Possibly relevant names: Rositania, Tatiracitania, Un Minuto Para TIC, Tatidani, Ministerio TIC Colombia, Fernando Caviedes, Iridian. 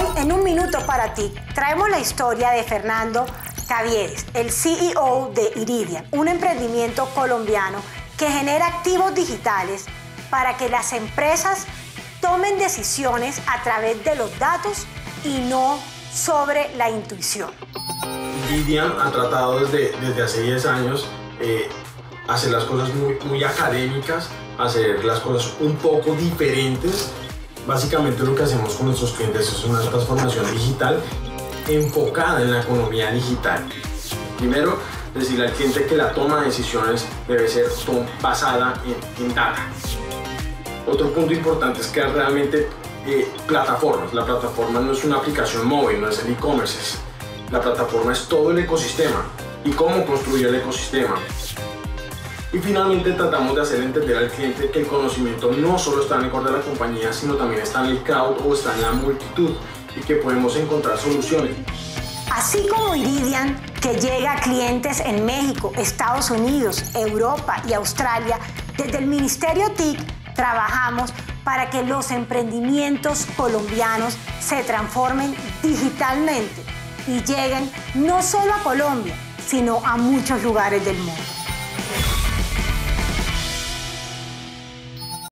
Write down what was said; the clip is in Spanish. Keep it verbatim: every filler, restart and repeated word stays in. Hoy en Un Minuto Para TIC traemos la historia de Fernando Caviedes, el C E O de Iridian, un emprendimiento colombiano que genera activos digitales para que las empresas tomen decisiones a través de los datos y no sobre la intuición. Iridian ha tratado desde, desde hace diez años eh, hacer las cosas muy, muy académicas, hacer las cosas un poco diferentes. Básicamente lo que hacemos con nuestros clientes es una transformación digital enfocada en la economía digital. Primero, decirle al cliente que la toma de decisiones debe ser basada en, en data. Otro punto importante es crear realmente eh, plataformas. La plataforma no es una aplicación móvil, no es el e-commerce. La plataforma es todo el ecosistema y cómo construir el ecosistema. Y finalmente tratamos de hacer entender al cliente que el conocimiento no solo está en el core de la compañía, sino también está en el crowd o está en la multitud y que podemos encontrar soluciones. Así como Iridian, que llega a clientes en México, Estados Unidos, Europa y Australia, desde el Ministerio TIC trabajamos para que los emprendimientos colombianos se transformen digitalmente y lleguen no solo a Colombia, sino a muchos lugares del mundo.